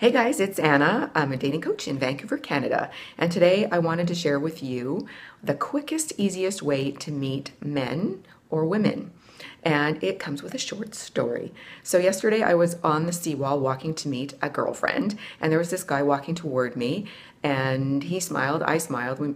Hey guys, it's Anna. I'm a dating coach in Vancouver, Canada, and today I wanted to share with you the quickest, easiest way to meet men or women, and it comes with a short story. So yesterday I was on the seawall walking to meet a girlfriend, and there was this guy walking toward me, and he smiled, I smiled, we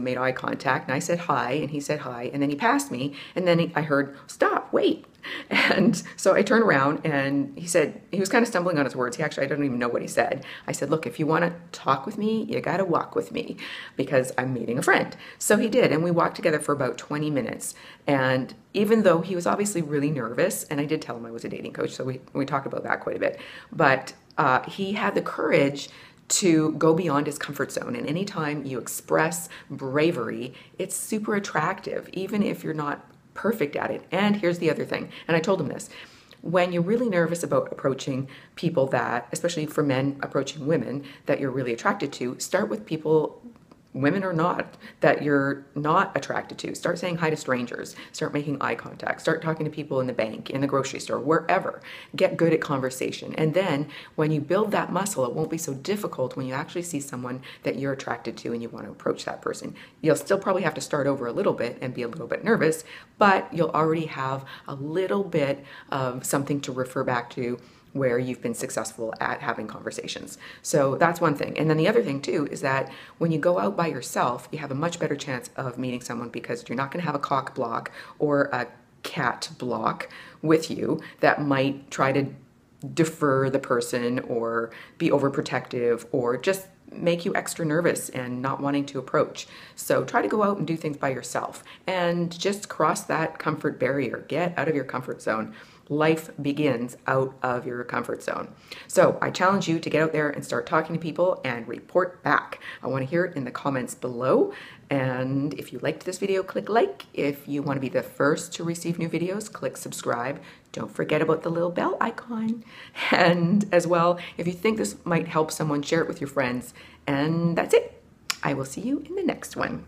made eye contact, and I said hi, and he said hi, and then he passed me, and then I heard, stop, wait. And so I turned around, and he said, he was kind of stumbling on his words. I don't even know what he said. I said, look, if you want to talk with me, you got to walk with me because I'm meeting a friend. So he did, and we walked together for about 20 minutes. And even though he was obviously really nervous, and I did tell him I was a dating coach, so we talked about that quite a bit, but he had the courage to go beyond his comfort zone. And anytime you express bravery, it's super attractive, even if you're not perfect at it. And here's the other thing, and I told him this, when you're really nervous about approaching people that, especially for men approaching women that you're really attracted to, start with people, women or not, that you're not attracted to. Start saying hi to strangers, start making eye contact, start talking to people in the bank, in the grocery store, wherever. Get good at conversation. And then when you build that muscle, it won't be so difficult when you actually see someone that you're attracted to and you want to approach that person. You'll still probably have to start over a little bit and be a little bit nervous, but you'll already have a little bit of something to refer back to where you've been successful at having conversations. So that's one thing. And then the other thing too is that when you go out by yourself, you have a much better chance of meeting someone because you're not going to have a cock block or a cat block with you that might try to defer the person or be overprotective or just make you extra nervous and not wanting to approach. So try to go out and do things by yourself and just cross that comfort barrier. Get out of your comfort zone. Life begins out of your comfort zone. So I challenge you to get out there and start talking to people and report back. I want to hear it in the comments below. And if you liked this video, click like. If you want to be the first to receive new videos, click subscribe. Don't forget about the little bell icon. And as well, if you think this might help someone, share it with your friends. And that's it. I will see you in the next one.